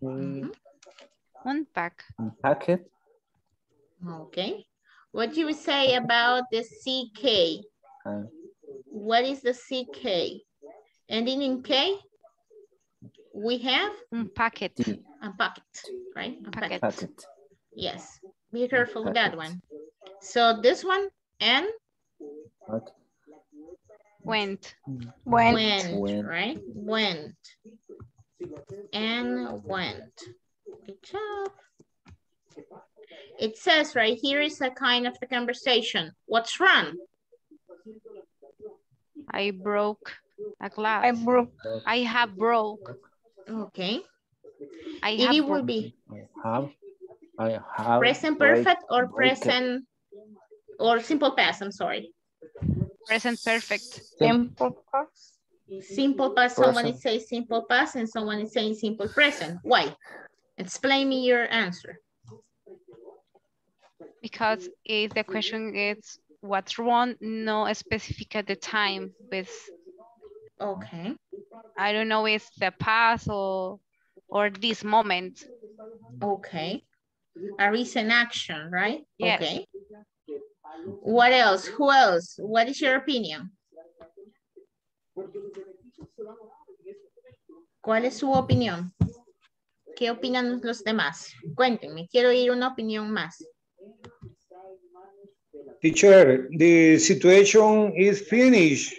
Mm-hmm. Unpack. Unpack it. Okay. What do you say about the C K? Uh, what is the C K? Ending in K? We have? Unpack it. Unpack it, right? Unpack it. Unpack it. Yes. Be careful unpack with that it. one. So this one and? Unpack. Went. Went. Went. Went, right? Went. And went. Good job. It says right here is a kind of the conversation. What's wrong? I broke A glass. I broke. I have broke. Okay. I have it will be. I have. I have. Present perfect or broken. Present or simple past. I'm sorry. Present perfect. Simple past. Simple past. Present. Someone is saying simple past, and someone is saying simple present. Why? Explain me your answer. Because if the question is what's wrong, no specific at the time with. Okay. I don't know if the past or or this moment. Okay. A recent action, right? Yes. Okay. What else? Who else? What is your opinion? ¿Cuál es su opinión? ¿Qué opinan los demás? Cuéntenme, quiero oír una opinión más. Teacher, the situation is finished.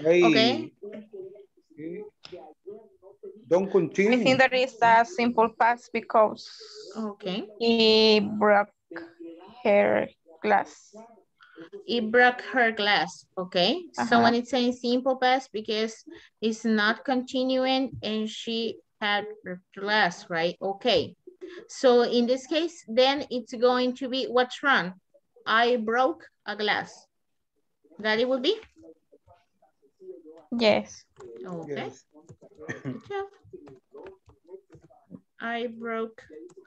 I, okay. Don't continue. I think there is a simple past because okay. He broke her glass. He broke her glass, okay? Uh-huh. Someone is saying simple past because it's not continuing and she had her glass, right? Okay. So in this case, then it's going to be what's wrong? I broke a glass. That it will be? Yes. Okay. Yes. I broke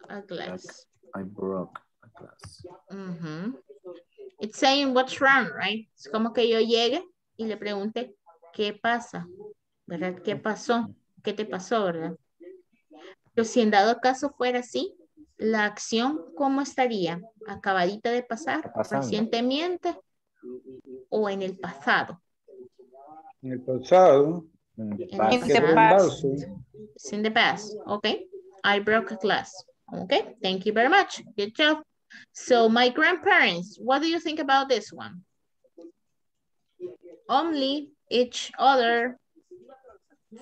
a glass. I broke a glass. Mm-hmm. It's saying what's wrong, right? Es como que yo llegue y le pregunte, ¿qué pasa? ¿Verdad? ¿Qué pasó? ¿Qué te pasó, verdad? Pero si en dado caso fuera así, la acción, ¿cómo estaría? ¿Acabadita de pasar? ¿Recientemente? ¿O en el pasado? En el pasado. In the past. In the past. It's in the past. Okay. I broke a glass. Okay. Thank you very much. Good job. So my grandparents, what do you think about this one? Only each other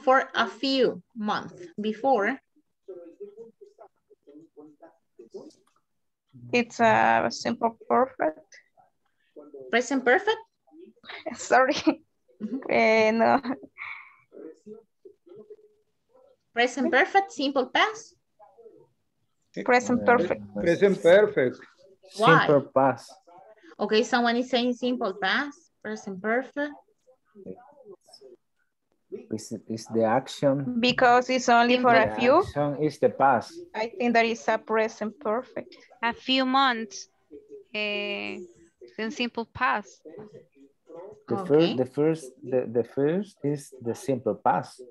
for a few months before. It's a simple perfect. Present perfect? Sorry. uh, no. Present perfect, simple past? Present perfect. Present perfect. Why? Simple past. Okay, someone is saying simple past, present perfect. Is, is the action? Because it's only simple. For a few. It's the past. I think that is a present perfect. A few months. Uh, in simple past. The okay. first, the first, the, the first is the simple past.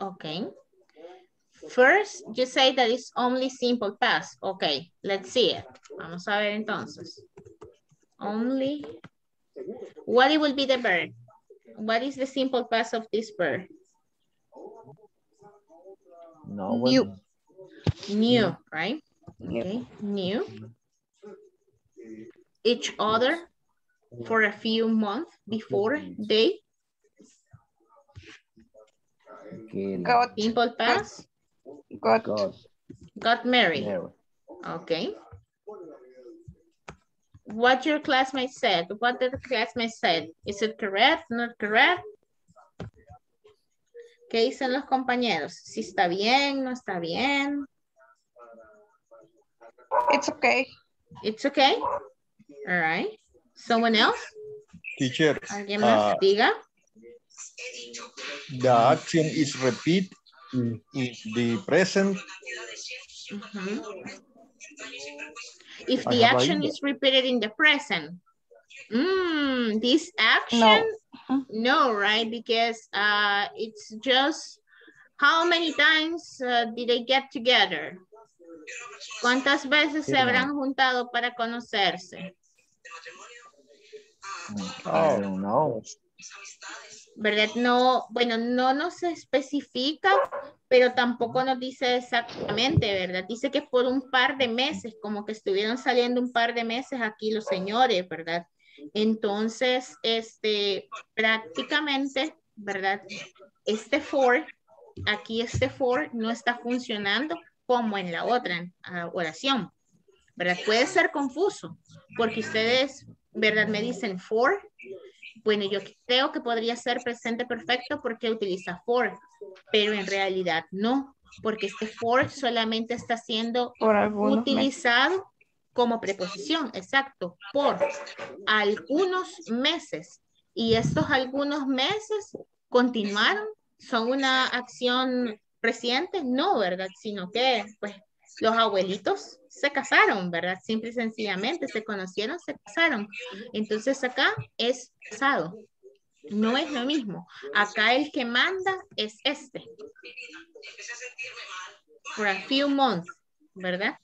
Okay. First, you say that it's only simple past. Okay, let's see it. Vamos a ver entonces. Only. What it will be the verb? What is the simple past of this verb? No. New. New, right? Okay. New. Each other for a few months before they. Got simple past. Got, got got married. Married. Okay. What your classmate said? What did the classmate said? Is it correct? Not correct? ¿Qué dicen los compañeros? Si está bien, no está bien. It's okay. It's okay. All right. Someone else? Teacher. ¿Alguien más? Uh, Diga. The action is repeat. Mm. Is the present. Mm-hmm. If the action is repeated in the present, mm, this action, no. no, right? Because uh, it's just how many times uh, did they get together? ¿Cuántas veces se habrán juntado para conocerse? I don't know. ¿Verdad? No, bueno, no nos especifica, pero tampoco nos dice exactamente, ¿verdad? Dice que por un par de meses, como que estuvieron saliendo un par de meses aquí los señores, ¿verdad? Entonces, este, prácticamente, ¿verdad? Este for, aquí este for no está funcionando como en la otra oración, ¿verdad? Puede ser confuso, porque ustedes, ¿verdad? Me dicen for, Bueno, yo creo que podría ser presente perfecto porque utiliza for, pero en realidad no, porque este for solamente está siendo utilizado meses. Como preposición, exacto, por algunos meses. Y estos algunos meses continuaron, son una acción reciente, no, ¿verdad? Sino que, pues, los abuelitos se casaron, ¿verdad? Simple y sencillamente, se conocieron, se casaron. Entonces acá es casado. No es lo mismo. Acá el que manda es este. For a few months, ¿verdad?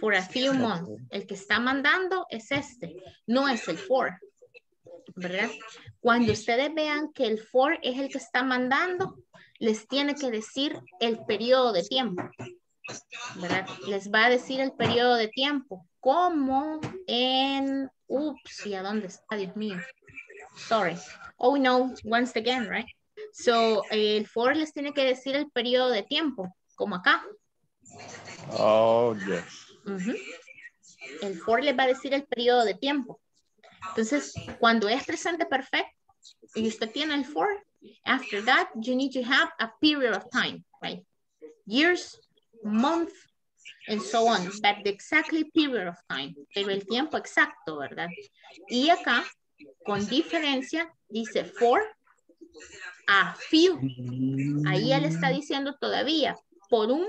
For a few months. El que está mandando es este. No es el for, ¿verdad? Cuando ustedes vean que el for es el que está mandando, les tiene que decir el periodo de tiempo, ¿verdad? Les va a decir el periodo de tiempo. Como en... Ups, ¿y a dónde está? Dios mío. Sorry. Oh, no. Once again, right? So, el for les tiene que decir el periodo de tiempo, como acá. Oh, yes. Uh-huh. El for les va a decir el periodo de tiempo. Entonces, cuando es presente perfecto y usted tiene el for, after that, you need to have a period of time, right? Years, month, and so on, but the exactly period of time, pero el tiempo exacto, ¿verdad? Y acá, con diferencia, dice for a few. Ahí él está diciendo todavía, por un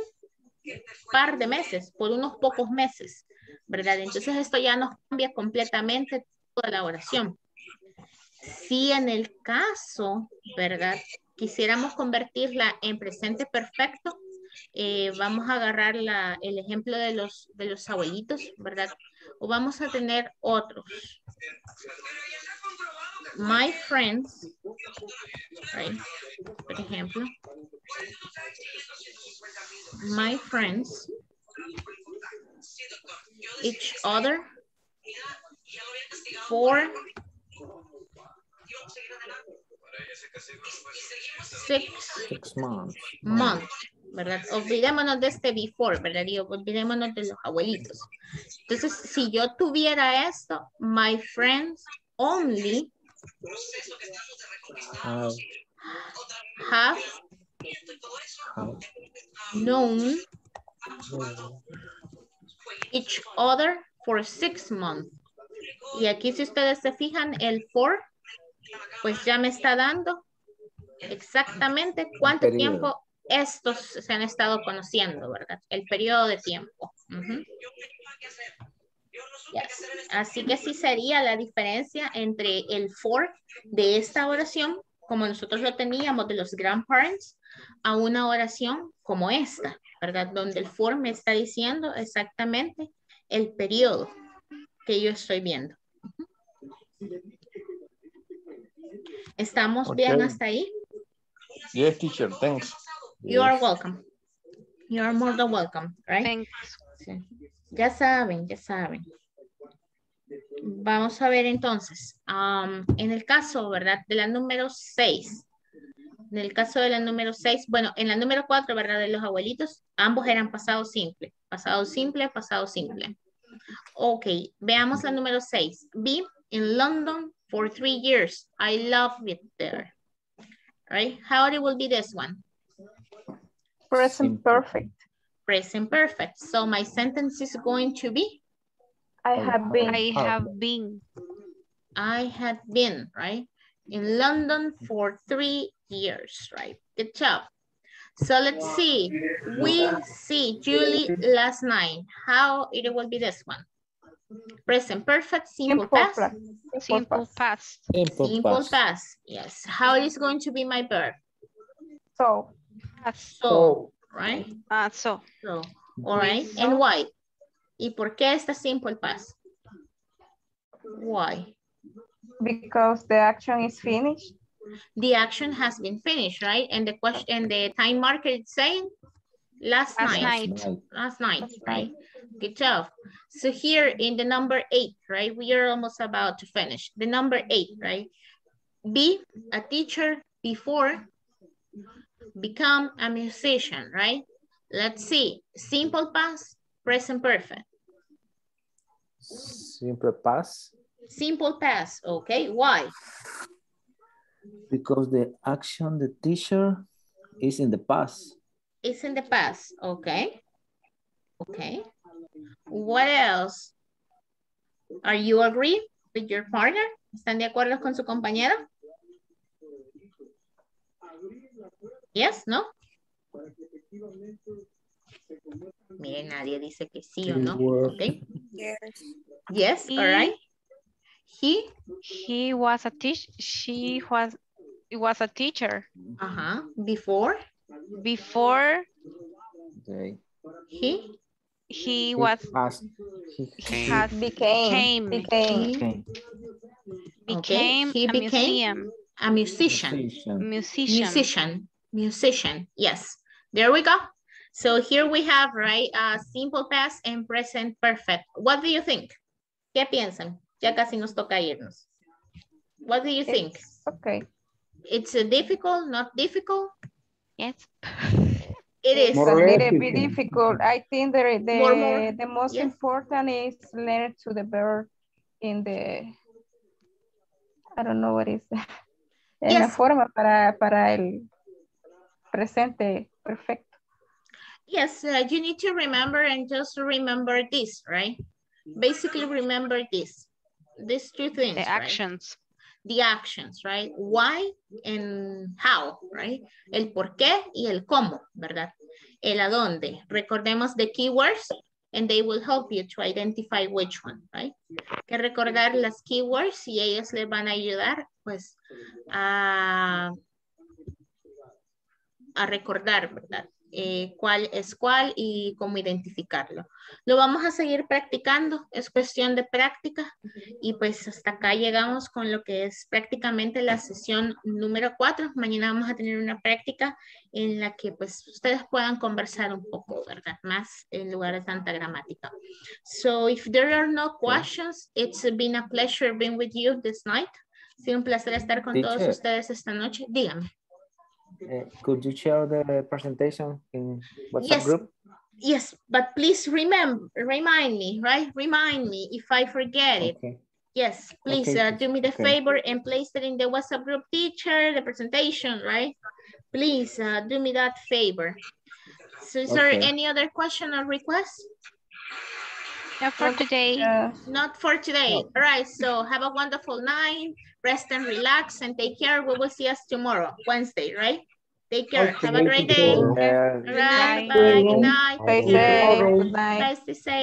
par de meses, por unos pocos meses, ¿verdad? Entonces esto ya nos cambia completamente toda la oración. Si en el caso, ¿verdad? Quisiéramos convertirla en presente perfecto, Eh, vamos a agarrar la, el ejemplo de los, de los abuelitos, ¿verdad? O vamos a tener otros. My friends, right? Por ejemplo. My friends, each other, for six, six months. months. ¿Verdad? Olvidémonos de este before, ¿verdad? Y olvidémonos de los abuelitos. Entonces, si yo tuviera esto, my friends only have, have, have known each other for six months. Y aquí, si ustedes se fijan, el for, pues ya me está dando exactamente cuánto tiempo estos se han estado conociendo, ¿verdad? El periodo de tiempo. Uh-huh. Yes. Así que sí sería la diferencia entre el for de esta oración, como nosotros lo teníamos de los grandparents, a una oración como esta, ¿verdad? Donde el for me está diciendo exactamente el periodo que yo estoy viendo. Uh-huh. ¿Estamos okay. bien hasta ahí? Yes, teacher, thanks. You are welcome. You are more than welcome, right? Thanks. Sí. Ya saben, ya saben. Vamos a ver entonces. Um, en el caso, ¿verdad? De la número seis. En el caso de la número seis, bueno, en la número cuatro, ¿verdad? De los abuelitos, ambos eran pasado simple. Pasado simple, pasado simple. Ok, veamos la número seis. Be in London for three years. I love it there. Right? How it will be this one? Present perfect. Present perfect. So my sentence is going to be? I have been. I have been. I have been, right? In London for three years, right? Good job. So let's see. We see Julie last night. How it will be this one? Present perfect, simple, simple past. past. Simple past. Simple, simple past. past. Yes. How it is going to be my verb? So. So, right? Uh, so. So, all right. So. And why? ¿Y por qué esta simple past? Why? Because the action is finished. The action has been finished, right? And the question, and the time marker is saying last, last night. night. Last night, right? Good job. So here in the number eight, right? We are almost about to finish. The number eight, right? Be a teacher before become a musician, right? Let's see. Simple past, present perfect. Simple past. Simple past, okay. Why? Because the action, the teacher is in the past. It's in the past, okay. Okay. What else? Are you agree with your partner? ¿Están de acuerdo con su compañero? Yes, no? Miren, nadie dice que sí o no. Okay. Yes. Yes, all right. He he was a teacher. She was it was a teacher. Uh-huh. Before? Before okay. he he was has, he has became became became, became. Okay. He a became museum. A musician. musician musician musician musician yes, there we go. So here we have, right, uh, simple past and present perfect. What do you think? ¿Qué piensan? Ya casi nos toca irnos. What do you think? It's okay. It's uh, difficult, not difficult? Yes. It is more a little bit difficult. I think the, the, more, more. the most yes. important is learn to the verb in the, I don't know what is that. Yes. En la forma para, para el presente perfecto. Yes, uh, you need to remember and just remember this, right? Basically remember this. These two things, the actions. Right? The actions, right? Why and how, right? El por qué y el cómo, ¿verdad? El a dónde. Recordemos the keywords and they will help you to identify which one, right? Que recordar las keywords y ellas les van a ayudar, pues, a, a recordar, ¿verdad? Eh, cuál es cuál y cómo identificarlo. Lo vamos a seguir practicando, es cuestión de práctica y pues hasta acá llegamos con lo que es prácticamente la sesión número cuatro. Mañana vamos a tener una práctica en la que pues ustedes puedan conversar un poco, ¿verdad? Más en lugar de tanta gramática. So if there are no questions, it's been a pleasure being with you this night. Ha sido un placer estar con todos ustedes esta noche. Díganme. Uh, could you share the presentation in WhatsApp yes. group? Yes, but please remember, remind me, right? Remind me if I forget it. Okay. Yes, please okay. uh, do me the okay. favor and place it in the WhatsApp group, teacher, the presentation, right? Please uh, do me that favor. So is okay. there any other question or request? Not for today. Uh, Not for today. No. All right, so have a wonderful night. Rest and relax and take care. We will see us tomorrow, Wednesday, right? Take care. Okay, have a great day. All right, bye-bye. Good night. Stay safe. Stay safe.